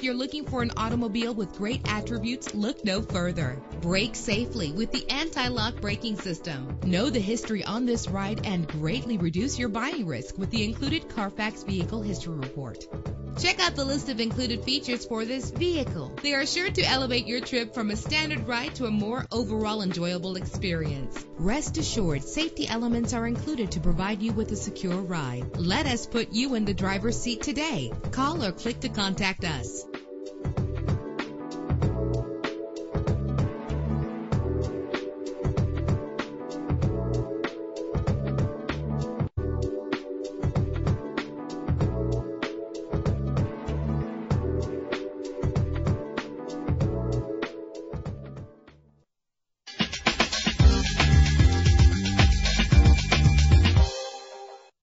If you're looking for an automobile with great attributes, look no further. Brake safely with the anti-lock braking system. Know the history on this ride and greatly reduce your buying risk with the included Carfax Vehicle History Report. Check out the list of included features for this vehicle. They are sure to elevate your trip from a standard ride to a more overall enjoyable experience. Rest assured, safety elements are included to provide you with a secure ride. Let us put you in the driver's seat today. Call or click to contact us.